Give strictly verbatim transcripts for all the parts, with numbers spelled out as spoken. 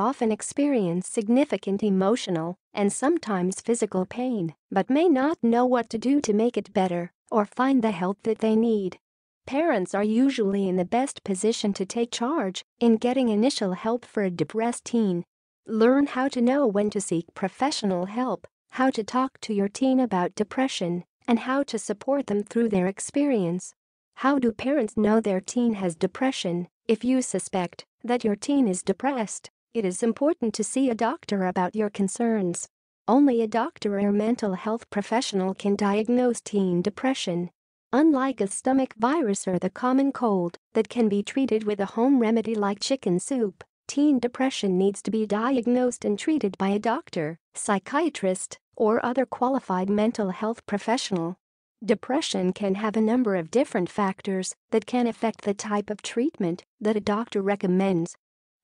often experience significant emotional and sometimes physical pain but may not know what to do to make it better or find the help that they need. Parents are usually in the best position to take charge in getting initial help for a depressed teen. Learn how to know when to seek professional help, how to talk to your teen about depression, and how to support them through their experience. How do parents know their teen has depression? If you suspect that your teen is depressed, it is important to see a doctor about your concerns. Only a doctor or mental health professional can diagnose teen depression. Unlike a stomach virus or the common cold that can be treated with a home remedy like chicken soup, teen depression needs to be diagnosed and treated by a doctor, psychiatrist, or other qualified mental health professional. Depression can have a number of different factors that can affect the type of treatment that a doctor recommends.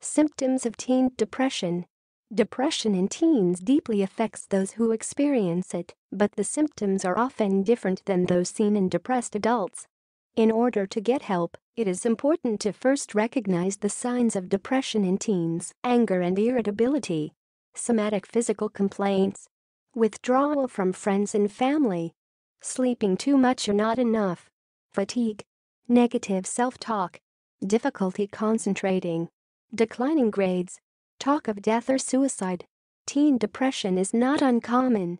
Symptoms of teen depression. Depression in teens deeply affects those who experience it, but the symptoms are often different than those seen in depressed adults. In order to get help, it is important to first recognize the signs of depression in teens: anger and irritability, somatic physical complaints, withdrawal from friends and family, sleeping too much or not enough, fatigue, negative self-talk, difficulty concentrating, declining grades, talk of death or suicide. Teen depression is not uncommon.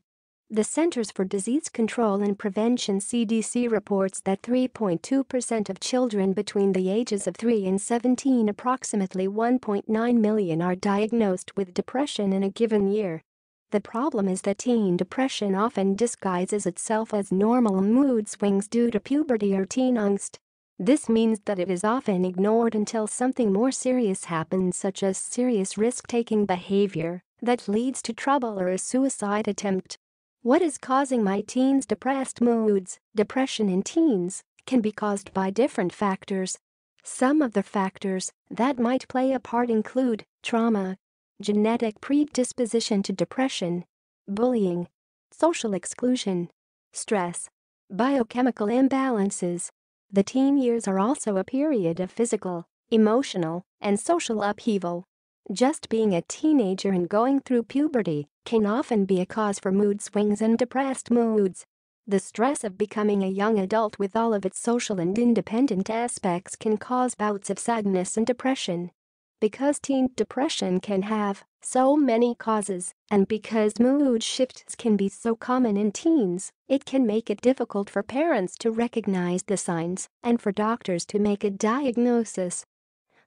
The Centers for Disease Control and Prevention C D C reports that three point two percent of children between the ages of three and seventeen, approximately one point nine million, are diagnosed with depression in a given year. The problem is that teen depression often disguises itself as normal mood swings due to puberty or teen angst. This means that it is often ignored until something more serious happens, such as serious risk-taking behavior that leads to trouble or a suicide attempt. What is causing my teen's depressed moods? Depression in teens can be caused by different factors. Some of the factors that might play a part include trauma, genetic predisposition to depression, bullying, social exclusion, stress, biochemical imbalances. The teen years are also a period of physical, emotional, and social upheaval. Just being a teenager and going through puberty can often be a cause for mood swings and depressed moods. The stress of becoming a young adult with all of its social and independent aspects can cause bouts of sadness and depression. Because teen depression can have so many causes, and because mood shifts can be so common in teens, it can make it difficult for parents to recognize the signs and for doctors to make a diagnosis.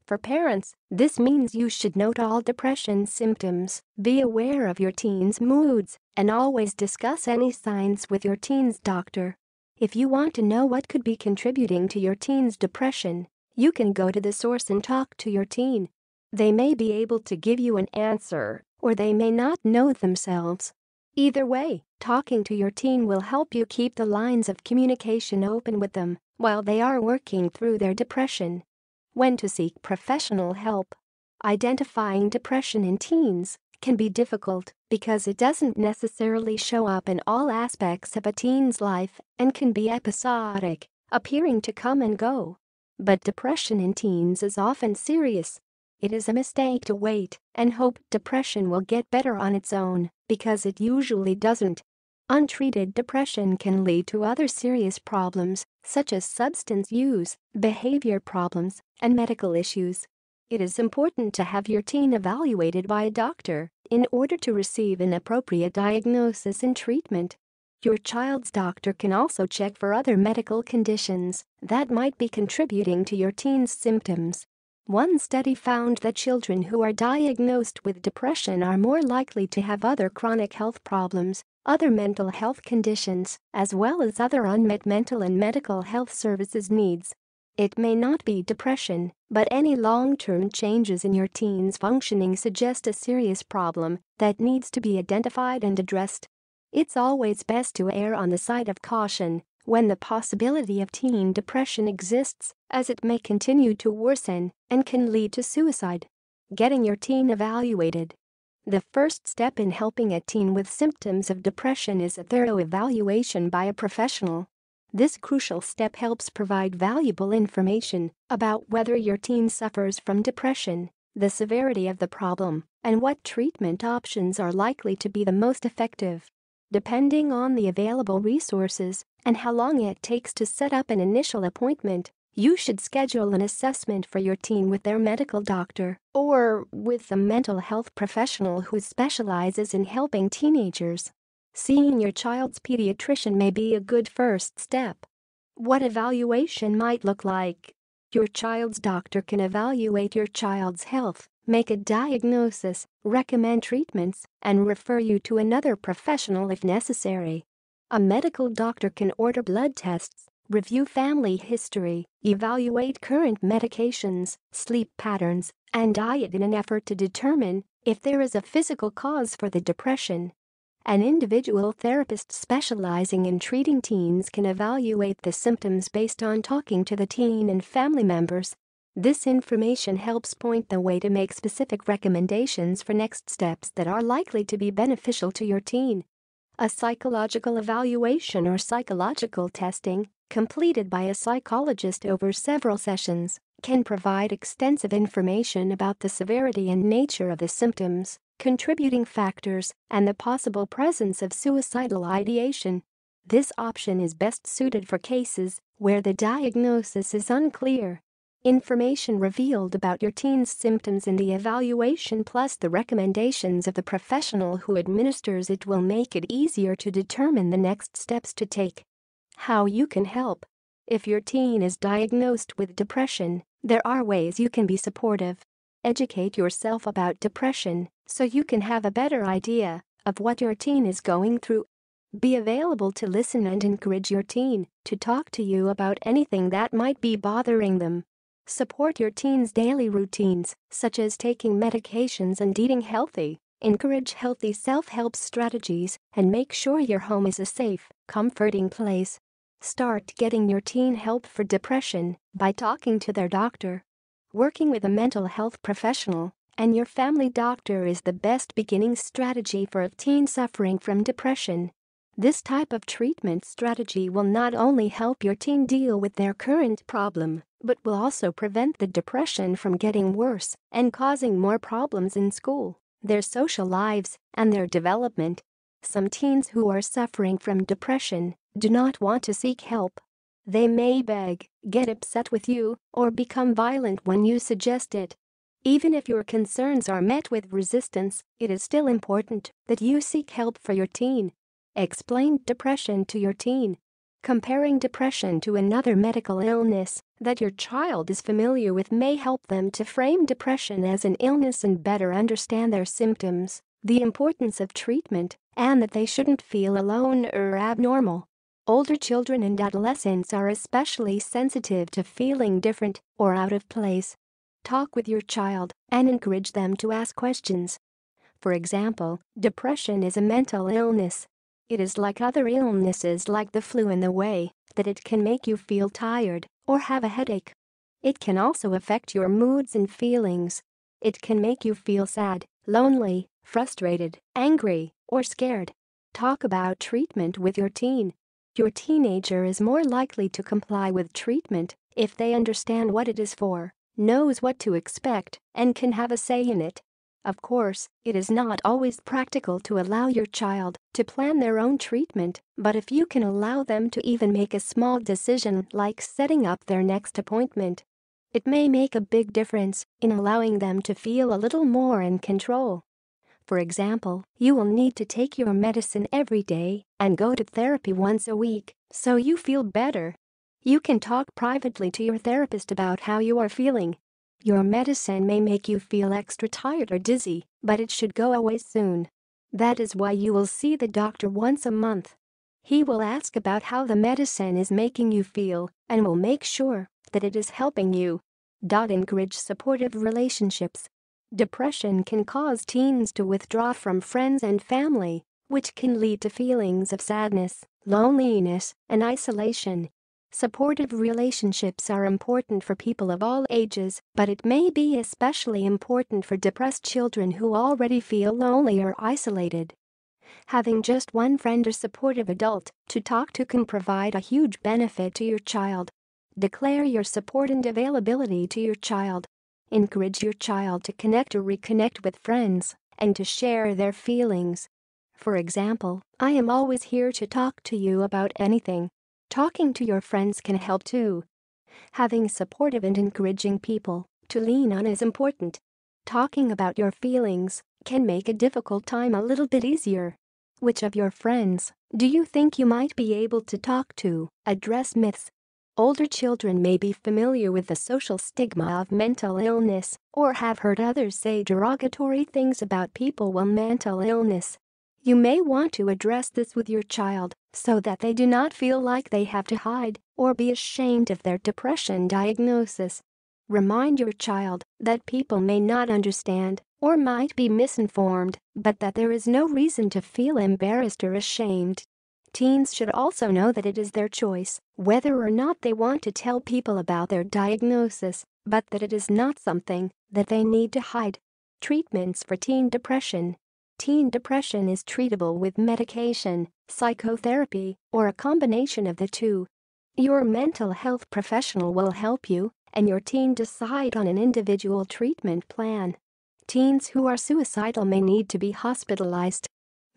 For parents, this means you should note all depression symptoms, be aware of your teen's moods, and always discuss any signs with your teen's doctor. If you want to know what could be contributing to your teen's depression, you can go to the source and talk to your teen. They may be able to give you an answer, or they may not know themselves. Either way, talking to your teen will help you keep the lines of communication open with them while they are working through their depression. When to seek professional help. Identifying depression in teens can be difficult because it doesn't necessarily show up in all aspects of a teen's life and can be episodic, appearing to come and go. But depression in teens is often serious. It is a mistake to wait and hope depression will get better on its own, because it usually doesn't. Untreated depression can lead to other serious problems, such as substance use, behavior problems, and medical issues. It is important to have your teen evaluated by a doctor in order to receive an appropriate diagnosis and treatment. Your child's doctor can also check for other medical conditions that might be contributing to your teen's symptoms. One study found that children who are diagnosed with depression are more likely to have other chronic health problems, other mental health conditions, as well as other unmet mental and medical health services needs. It may not be depression, but any long-term changes in your teen's functioning suggest a serious problem that needs to be identified and addressed. It's always best to err on the side of caution when the possibility of teen depression exists, as it may continue to worsen and can lead to suicide. Getting your teen evaluated. The first step in helping a teen with symptoms of depression is a thorough evaluation by a professional. This crucial step helps provide valuable information about whether your teen suffers from depression the severity of the problem, and what treatment options are likely to be the most effective. Depending on the available resources and how long it takes to set up an initial appointment, you should schedule an assessment for your teen with their medical doctor or with a mental health professional who specializes in helping teenagers. Seeing your child's pediatrician may be a good first step. What evaluation might look like. Your child's doctor can evaluate your child's health, make a diagnosis, recommend treatments, and refer you to another professional if necessary. A medical doctor can order blood tests, review family history, evaluate current medications, sleep patterns, and diet in an effort to determine if there is a physical cause for the depression. An individual therapist specializing in treating teens can evaluate the symptoms based on talking to the teen and family members. This information helps point the way to make specific recommendations for next steps that are likely to be beneficial to your teen. A psychological evaluation or psychological testing, completed by a psychologist over several sessions, can provide extensive information about the severity and nature of the symptoms, contributing factors, and the possible presence of suicidal ideation. This option is best suited for cases where the diagnosis is unclear. Information revealed about your teen's symptoms in the evaluation plus the recommendations of the professional who administers it will make it easier to determine the next steps to take. How you can help. If your teen is diagnosed with depression, there are ways you can be supportive. Educate yourself about depression so you can have a better idea of what your teen is going through. Be available to listen and encourage your teen to talk to you about anything that might be bothering them. Support your teen's daily routines, such as taking medications and eating healthy. Encourage healthy self-help strategies and make sure your home is a safe, comforting place. Start getting your teen help for depression by talking to their doctor. Working with a mental health professional and your family doctor is the best beginning strategy for a teen suffering from depression. This type of treatment strategy will not only help your teen deal with their current problem, but will also prevent the depression from getting worse and causing more problems in school, their social lives, and their development. Some teens who are suffering from depression do not want to seek help. They may beg, get upset with you, or become violent when you suggest it. Even if your concerns are met with resistance, it is still important that you seek help for your teen. Explain depression to your teen. Comparing depression to another medical illness that your child is familiar with may help them to frame depression as an illness and better understand their symptoms, the importance of treatment, and that they shouldn't feel alone or abnormal. Older children and adolescents are especially sensitive to feeling different or out of place. Talk with your child and encourage them to ask questions. For example, depression is a mental illness. It is like other illnesses like the flu in the way that it can make you feel tired or have a headache. It can also affect your moods and feelings. It can make you feel sad, lonely, frustrated, angry, or scared. Talk about treatment with your teen. Your teenager is more likely to comply with treatment if they understand what it is for, knows what to expect, and can have a say in it. Of course, it is not always practical to allow your child to plan their own treatment, but if you can allow them to even make a small decision like setting up their next appointment, it may make a big difference in allowing them to feel a little more in control. For example, you will need to take your medicine every day and go to therapy once a week, so you feel better. You can talk privately to your therapist about how you are feeling. Your medicine may make you feel extra tired or dizzy, but it should go away soon. That is why you will see the doctor once a month. He will ask about how the medicine is making you feel and will make sure that it is helping you. Encourage supportive relationships. Depression can cause teens to withdraw from friends and family, which can lead to feelings of sadness, loneliness, and isolation. Supportive relationships are important for people of all ages, but it may be especially important for depressed children who already feel lonely or isolated. Having just one friend or supportive adult to talk to can provide a huge benefit to your child. Declare your support and availability to your child. Encourage your child to connect or reconnect with friends and to share their feelings. For example, "I am always here to talk to you about anything." Talking to your friends can help too. Having supportive and encouraging people to lean on is important. Talking about your feelings can make a difficult time a little bit easier. Which of your friends do you think you might be able to talk to? Address myths. Older children may be familiar with the social stigma of mental illness or have heard others say derogatory things about people with mental illness. You may want to address this with your child so that they do not feel like they have to hide or be ashamed of their depression diagnosis. Remind your child that people may not understand or might be misinformed, but that there is no reason to feel embarrassed or ashamed. Teens should also know that it is their choice whether or not they want to tell people about their diagnosis, but that it is not something that they need to hide. Treatments for teen depression. Teen depression is treatable with medication, psychotherapy, or a combination of the two. Your mental health professional will help you and your teen decide on an individual treatment plan. Teens who are suicidal may need to be hospitalized.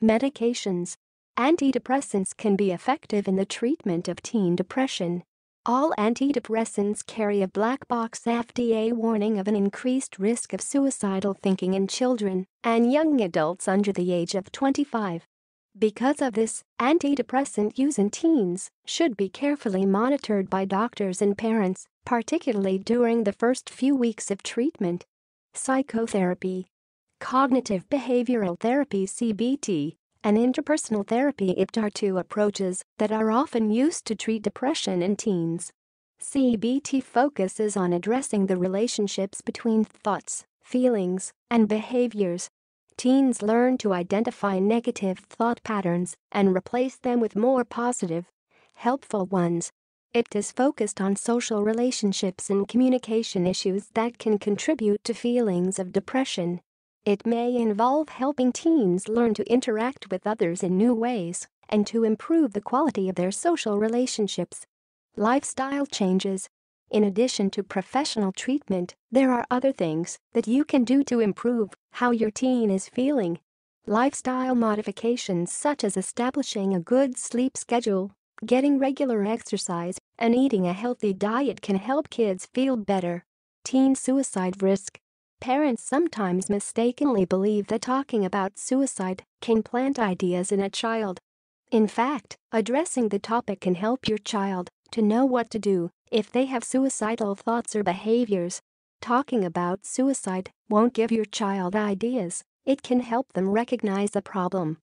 Medications. Antidepressants can be effective in the treatment of teen depression. All antidepressants carry a black box F D A warning of an increased risk of suicidal thinking in children and young adults under the age of twenty-five. Because of this, antidepressant use in teens should be carefully monitored by doctors and parents, particularly during the first few weeks of treatment. Psychotherapy. Cognitive behavioral therapy C B T and interpersonal therapy I P T are two approaches that are often used to treat depression in teens. C B T focuses on addressing the relationships between thoughts, feelings, and behaviors. Teens learn to identify negative thought patterns and replace them with more positive, helpful ones. I P T is focused on social relationships and communication issues that can contribute to feelings of depression. It may involve helping teens learn to interact with others in new ways and to improve the quality of their social relationships. Lifestyle changes. In addition to professional treatment, there are other things that you can do to improve how your teen is feeling. Lifestyle modifications such as establishing a good sleep schedule, getting regular exercise, and eating a healthy diet can help kids feel better. Teen suicide risk. Parents sometimes mistakenly believe that talking about suicide can plant ideas in a child. In fact, addressing the topic can help your child to know what to do if they have suicidal thoughts or behaviors. Talking about suicide won't give your child ideas, it can help them recognize the problem